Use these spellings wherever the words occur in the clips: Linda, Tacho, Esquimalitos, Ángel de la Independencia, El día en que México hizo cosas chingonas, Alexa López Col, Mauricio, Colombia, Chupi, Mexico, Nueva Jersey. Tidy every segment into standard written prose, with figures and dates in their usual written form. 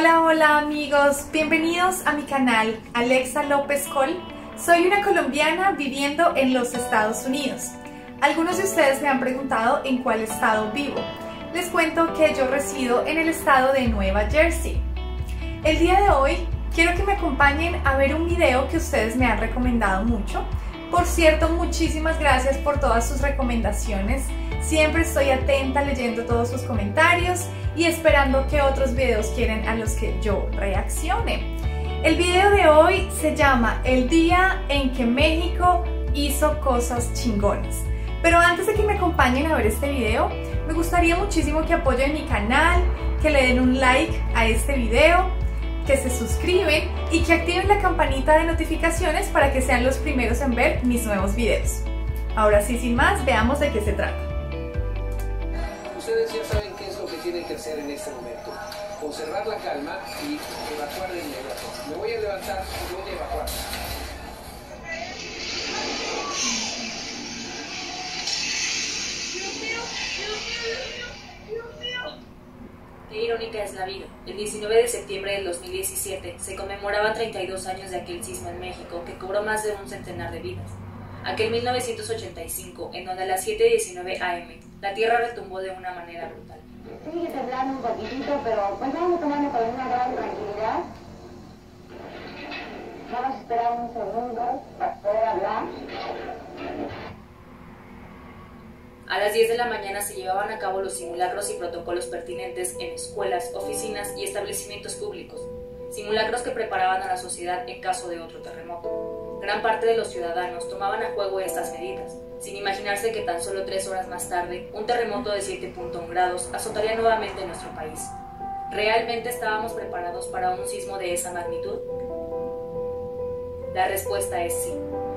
Hola, hola amigos, bienvenidos a mi canal Alexa López Col. Soy una colombiana viviendo en los Estados Unidos. Algunos de ustedes me han preguntado en cuál estado vivo. Les cuento que yo resido en el estado de Nueva Jersey. El día de hoy quiero que me acompañen a ver un video que ustedes me han recomendado mucho. Por cierto, muchísimas gracias por todas sus recomendaciones. Siempre estoy atenta leyendo todos sus comentarios y esperando que otros videos quieren a los que yo reaccione. El video de hoy se llama El día en que México hizo cosas chingonas. Pero antes de que me acompañen a ver este video, me gustaría muchísimo que apoyen mi canal, que le den un like a este video, que se suscriben y que activen la campanita de notificaciones para que sean los primeros en ver mis nuevos videos. Ahora sí, sin más, veamos de qué se trata. Ustedes ya saben qué es lo que tienen que hacer en este momento: conservar la calma y evacuar de inmediato. Me voy a levantar y voy a evacuar. Qué irónica es la vida. El 19 de septiembre del 2017 se conmemoraban 32 años de aquel sismo en México que cobró más de un centenar de vidas. Aquel 1985, en donde a las 7:19 AM la tierra retumbó de una manera brutal. Sí, temblando un poquitito, pero pues vamos a tomarlo con una gran tranquilidad. Vamos a esperar unos segundos para poder hablar. A las 10 de la mañana se llevaban a cabo los simulacros y protocolos pertinentes en escuelas, oficinas y establecimientos públicos, simulacros que preparaban a la sociedad en caso de otro terremoto. Gran parte de los ciudadanos tomaban a juego estas medidas, sin imaginarse que tan solo 3 horas más tarde, un terremoto de 7.1 grados azotaría nuevamente nuestro país. ¿Realmente estábamos preparados para un sismo de esa magnitud? La respuesta es sí.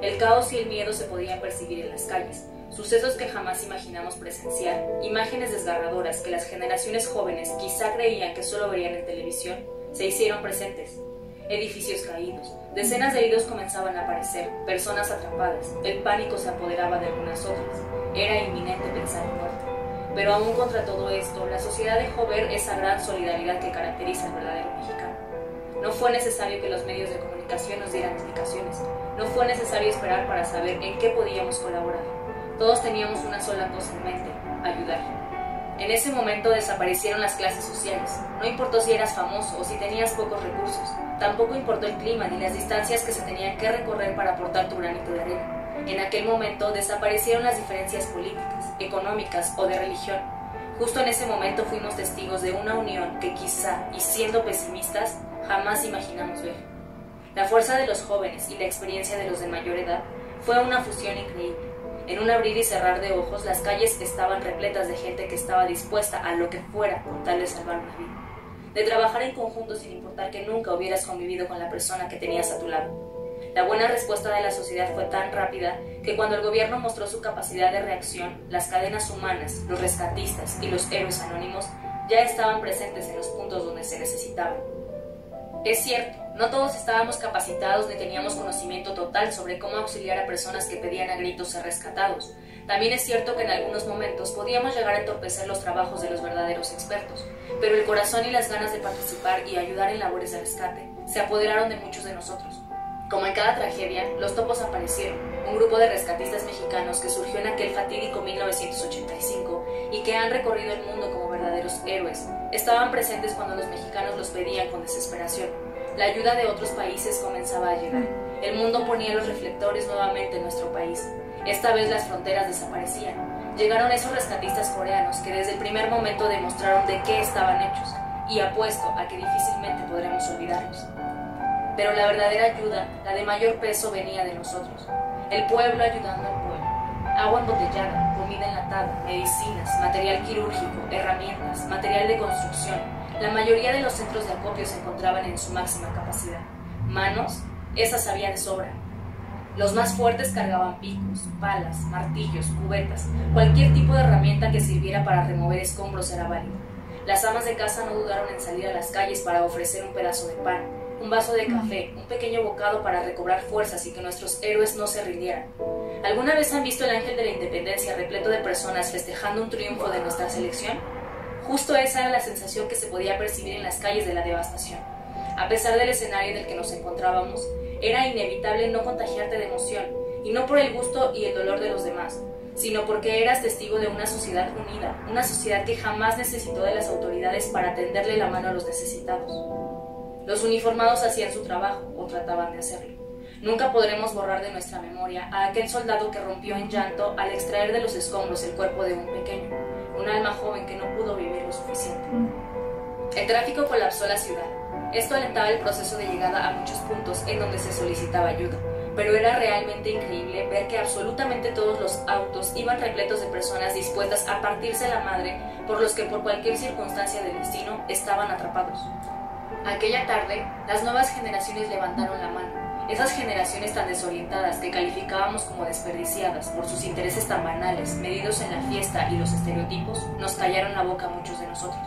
El caos y el miedo se podían percibir en las calles. Sucesos que jamás imaginamos presenciar, imágenes desgarradoras que las generaciones jóvenes quizá creían que solo verían en televisión, se hicieron presentes. Edificios caídos, decenas de heridos comenzaban a aparecer, personas atrapadas, el pánico se apoderaba de algunas otras, era inminente pensar en muerte. Pero aún contra todo esto, la sociedad dejó ver esa gran solidaridad que caracteriza al verdadero mexicano. No fue necesario que los medios de comunicación nos dieran explicaciones, no fue necesario esperar para saber en qué podíamos colaborar. Todos teníamos una sola cosa en mente: ayudar. En ese momento desaparecieron las clases sociales. No importó si eras famoso o si tenías pocos recursos. Tampoco importó el clima ni las distancias que se tenían que recorrer para aportar tu granito de arena. En aquel momento desaparecieron las diferencias políticas, económicas o de religión. Justo en ese momento fuimos testigos de una unión que quizá, y siendo pesimistas, jamás imaginamos ver. La fuerza de los jóvenes y la experiencia de los de mayor edad fue una fusión increíble. En un abrir y cerrar de ojos, las calles estaban repletas de gente que estaba dispuesta a lo que fuera con tal de salvar una vida, de trabajar en conjunto sin importar que nunca hubieras convivido con la persona que tenías a tu lado. La buena respuesta de la sociedad fue tan rápida que cuando el gobierno mostró su capacidad de reacción, las cadenas humanas, los rescatistas y los héroes anónimos ya estaban presentes en los puntos donde se necesitaban. Es cierto, no todos estábamos capacitados ni teníamos conocimiento total sobre cómo auxiliar a personas que pedían a gritos ser rescatados. También es cierto que en algunos momentos podíamos llegar a entorpecer los trabajos de los verdaderos expertos, pero el corazón y las ganas de participar y ayudar en labores de rescate se apoderaron de muchos de nosotros. Como en cada tragedia, los topos aparecieron, un grupo de rescatistas mexicanos que surgió en aquel fatídico 1985 y que han recorrido el mundo como verdaderos héroes. Estaban presentes cuando los mexicanos los pedían con desesperación. La ayuda de otros países comenzaba a llegar. El mundo ponía los reflectores nuevamente en nuestro país. Esta vez las fronteras desaparecían. Llegaron esos rescatistas coreanos que desde el primer momento demostraron de qué estaban hechos, y apuesto a que difícilmente podremos olvidarlos. Pero la verdadera ayuda, la de mayor peso, venía de nosotros. El pueblo ayudando al pueblo. Agua embotellada, comida enlatada, medicinas, material quirúrgico, herramientas, material de construcción. La mayoría de los centros de acopio se encontraban en su máxima capacidad. Manos, esas había de sobra. Los más fuertes cargaban picos, palas, martillos, cubetas. Cualquier tipo de herramienta que sirviera para remover escombros era válido. Las amas de casa no dudaron en salir a las calles para ofrecer un pedazo de pan, un vaso de café, un pequeño bocado para recobrar fuerzas y que nuestros héroes no se rindieran. ¿Alguna vez han visto el Ángel de la Independencia repleto de personas festejando un triunfo de nuestra selección? Justo esa era la sensación que se podía percibir en las calles de la devastación. A pesar del escenario en el que nos encontrábamos, era inevitable no contagiarte de emoción, y no por el gusto y el dolor de los demás, sino porque eras testigo de una sociedad unida, una sociedad que jamás necesitó de las autoridades para tenderle la mano a los necesitados. Los uniformados hacían su trabajo, o trataban de hacerlo. Nunca podremos borrar de nuestra memoria a aquel soldado que rompió en llanto al extraer de los escombros el cuerpo de un pequeño, un alma joven que no pudo vivir lo suficiente. El tráfico colapsó la ciudad. Esto alentaba el proceso de llegada a muchos puntos en donde se solicitaba ayuda, pero era realmente increíble ver que absolutamente todos los autos iban repletos de personas dispuestas a partirse la madre por los que por cualquier circunstancia del destino estaban atrapados. Aquella tarde, las nuevas generaciones levantaron la mano, esas generaciones tan desorientadas que calificábamos como desperdiciadas por sus intereses tan banales, medidos en la fiesta y los estereotipos, nos callaron la boca a muchos de nosotros.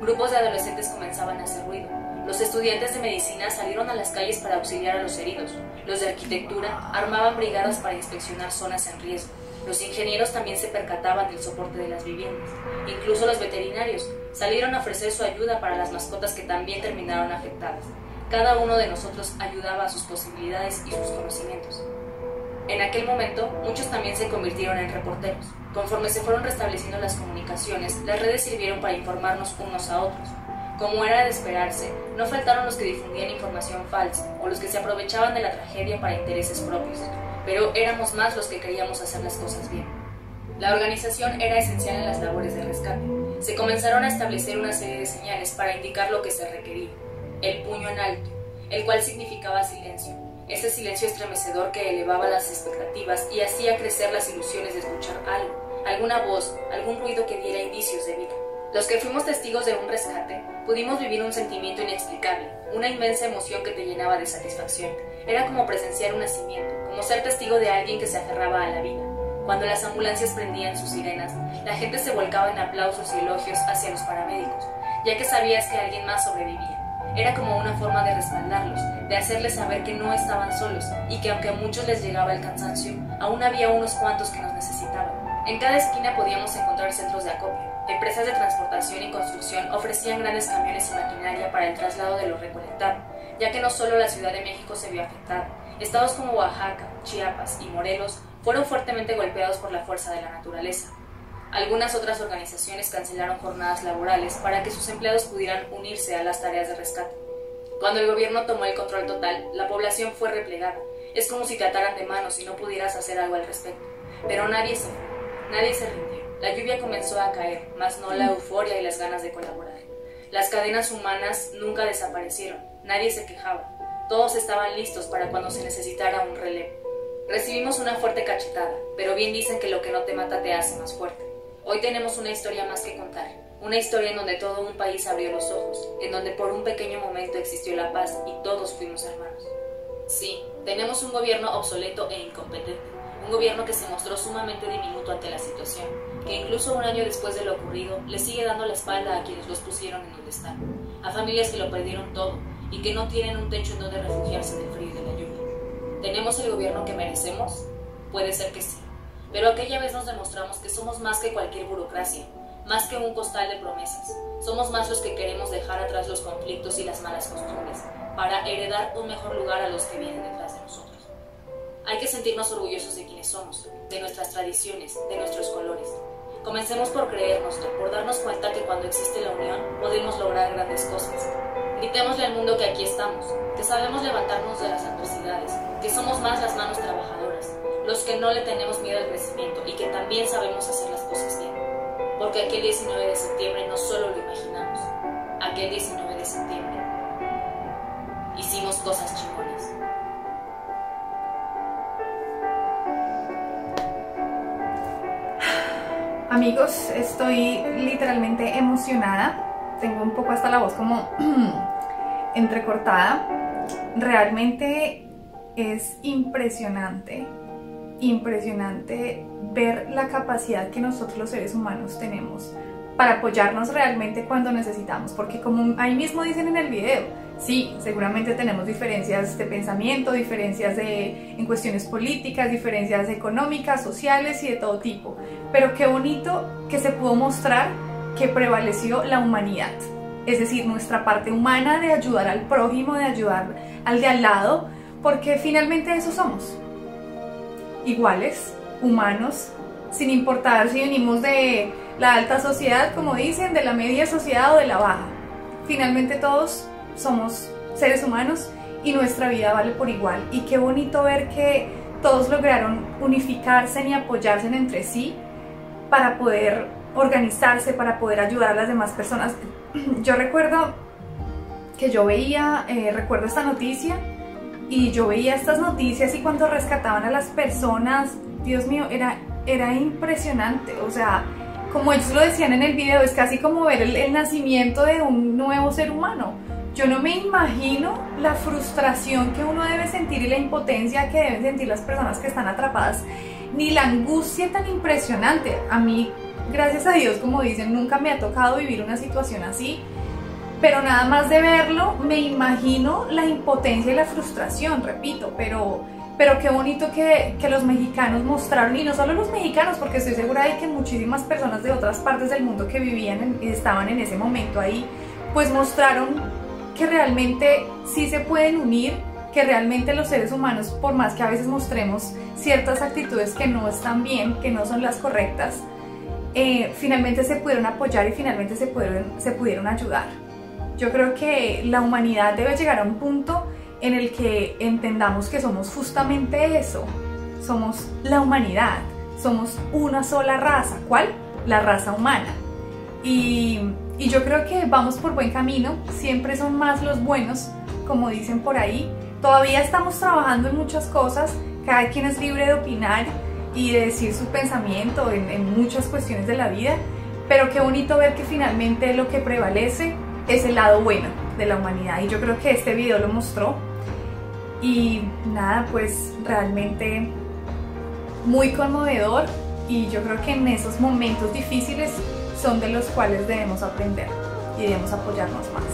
Grupos de adolescentes comenzaban a hacer ruido. Los estudiantes de medicina salieron a las calles para auxiliar a los heridos. Los de arquitectura armaban brigadas para inspeccionar zonas en riesgo. Los ingenieros también se percataban del soporte de las viviendas. Incluso los veterinarios salieron a ofrecer su ayuda para las mascotas que también terminaron afectadas. Cada uno de nosotros ayudaba a sus posibilidades y sus conocimientos. En aquel momento, muchos también se convirtieron en reporteros. Conforme se fueron restableciendo las comunicaciones, las redes sirvieron para informarnos unos a otros. Como era de esperarse, no faltaron los que difundían información falsa o los que se aprovechaban de la tragedia para intereses propios, pero éramos más los que queríamos hacer las cosas bien. La organización era esencial en las labores de rescate. Se comenzaron a establecer una serie de señales para indicar lo que se requería. El puño en alto, el cual significaba silencio. Ese silencio estremecedor que elevaba las expectativas y hacía crecer las ilusiones de escuchar algo, alguna voz, algún ruido que diera indicios de vida. Los que fuimos testigos de un rescate pudimos vivir un sentimiento inexplicable, una inmensa emoción que te llenaba de satisfacción. Era como presenciar un nacimiento, como ser testigo de alguien que se aferraba a la vida. Cuando las ambulancias prendían sus sirenas, la gente se volcaba en aplausos y elogios hacia los paramédicos, ya que sabías que alguien más sobrevivía. Era como una forma de respaldarlos, de hacerles saber que no estaban solos y que aunque a muchos les llegaba el cansancio, aún había unos cuantos que nos necesitaban. En cada esquina podíamos encontrar centros de acopio. Empresas de transportación y construcción ofrecían grandes camiones y maquinaria para el traslado de lo recolectado, ya que no solo la Ciudad de México se vio afectada. Estados como Oaxaca, Chiapas y Morelos fueron fuertemente golpeados por la fuerza de la naturaleza. Algunas otras organizaciones cancelaron jornadas laborales para que sus empleados pudieran unirse a las tareas de rescate. Cuando el gobierno tomó el control total, la población fue replegada. Es como si te ataran de manos y no pudieras hacer algo al respecto. Pero nadie se fue, nadie se rindió. La lluvia comenzó a caer, mas no la euforia y las ganas de colaborar. Las cadenas humanas nunca desaparecieron, nadie se quejaba. Todos estaban listos para cuando se necesitara un relevo. Recibimos una fuerte cachetada, pero bien dicen que lo que no te mata te hace más fuerte. Hoy tenemos una historia más que contar, una historia en donde todo un país abrió los ojos, en donde por un pequeño momento existió la paz y todos fuimos hermanos. Sí, tenemos un gobierno obsoleto e incompetente, un gobierno que se mostró sumamente diminuto ante la situación, que incluso un año después de lo ocurrido le sigue dando la espalda a quienes los pusieron en donde están, a familias que lo perdieron todo y que no tienen un techo en donde refugiarse del frío y de la lluvia. ¿Tenemos el gobierno que merecemos? Puede ser que sí. Pero aquella vez nos demostramos que somos más que cualquier burocracia, más que un costal de promesas. Somos más los que queremos dejar atrás los conflictos y las malas costumbres para heredar un mejor lugar a los que vienen detrás de nosotros. Hay que sentirnos orgullosos de quienes somos, de nuestras tradiciones, de nuestros colores. Comencemos por creérnoslo, por darnos cuenta que cuando existe la unión podemos lograr grandes cosas. Gritémosle al mundo que aquí estamos, que sabemos levantarnos de las adversidades, que somos más las manos trabajadoras, los que no le tenemos miedo al crecimiento y que también sabemos hacer las cosas bien. Porque aquel 19 de septiembre no solo lo imaginamos, aquel 19 de septiembre hicimos cosas chingonas. Amigos, estoy literalmente emocionada, tengo un poco hasta la voz como entrecortada. Realmente es impresionante. Impresionante ver la capacidad que nosotros los seres humanos tenemos para apoyarnos realmente cuando necesitamos, porque como ahí mismo dicen en el video, sí, seguramente tenemos diferencias de pensamiento, diferencias en cuestiones políticas, diferencias económicas, sociales y de todo tipo, pero qué bonito que se pudo mostrar que prevaleció la humanidad, es decir, nuestra parte humana de ayudar al prójimo, de ayudar al de al lado, porque finalmente eso somos, iguales, humanos, sin importar si venimos de la alta sociedad, como dicen, de la media sociedad o de la baja. Finalmente todos somos seres humanos y nuestra vida vale por igual. Y qué bonito ver que todos lograron unificarse y apoyarse entre sí para poder organizarse, para poder ayudar a las demás personas. Yo recuerdo que yo veía, recuerdo esta noticia, y yo veía estas noticias y cuando rescataban a las personas, Dios mío, era impresionante. O sea, como ellos lo decían en el video, es casi como ver el nacimiento de un nuevo ser humano. Yo no me imagino la frustración que uno debe sentir y la impotencia que deben sentir las personas que están atrapadas, ni la angustia tan impresionante. A mí, gracias a Dios, como dicen, nunca me ha tocado vivir una situación así, pero nada más de verlo me imagino la impotencia y la frustración, repito, pero qué bonito que los mexicanos mostraron, y no solo los mexicanos, porque estoy segura de que muchísimas personas de otras partes del mundo que vivían y estaban en ese momento ahí, pues mostraron que realmente sí se pueden unir, que realmente los seres humanos, por más que a veces mostremos ciertas actitudes que no están bien, que no son las correctas, finalmente se pudieron apoyar y finalmente se pudieron ayudar. Yo creo que la humanidad debe llegar a un punto en el que entendamos que somos justamente eso, somos la humanidad, somos una sola raza. ¿Cuál? La raza humana. Y yo creo que vamos por buen camino, siempre son más los buenos, como dicen por ahí. Todavía estamos trabajando en muchas cosas, cada quien es libre de opinar y de decir su pensamiento en muchas cuestiones de la vida, pero qué bonito ver que finalmente lo que prevalece es el lado bueno de la humanidad, y yo creo que este video lo mostró. Y nada, pues realmente muy conmovedor, y yo creo que en esos momentos difíciles son de los cuales debemos aprender y debemos apoyarnos más.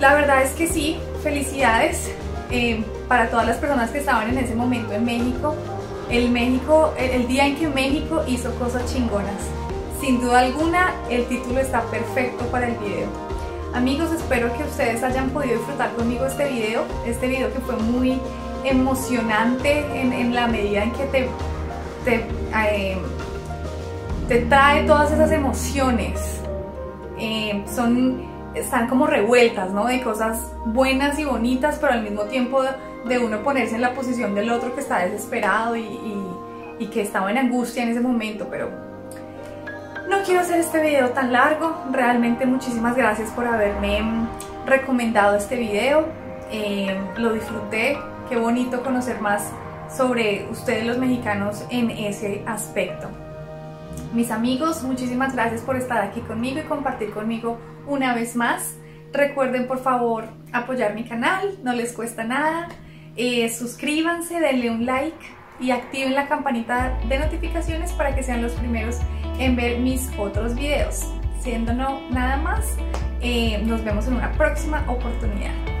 La verdad es que sí, felicidades para todas las personas que estaban en ese momento en México. El día en que México hizo cosas chingonas. Sin duda alguna, el título está perfecto para el video. Amigos, espero que ustedes hayan podido disfrutar conmigo este video que fue muy emocionante en la medida en que te trae todas esas emociones. Están como revueltas, ¿no? De cosas buenas y bonitas, pero al mismo tiempo de uno ponerse en la posición del otro que está desesperado y que estaba en angustia en ese momento. Pero no quiero hacer este video tan largo. Realmente muchísimas gracias por haberme recomendado este video. Lo disfruté. Qué bonito conocer más sobre ustedes los mexicanos en ese aspecto. Mis amigos, muchísimas gracias por estar aquí conmigo y compartir conmigo una vez más. Recuerden por favor apoyar mi canal, no les cuesta nada. Suscríbanse, denle un like y activen la campanita de notificaciones para que sean los primeros en ver mis otros videos. Siendo no nada más, nos vemos en una próxima oportunidad.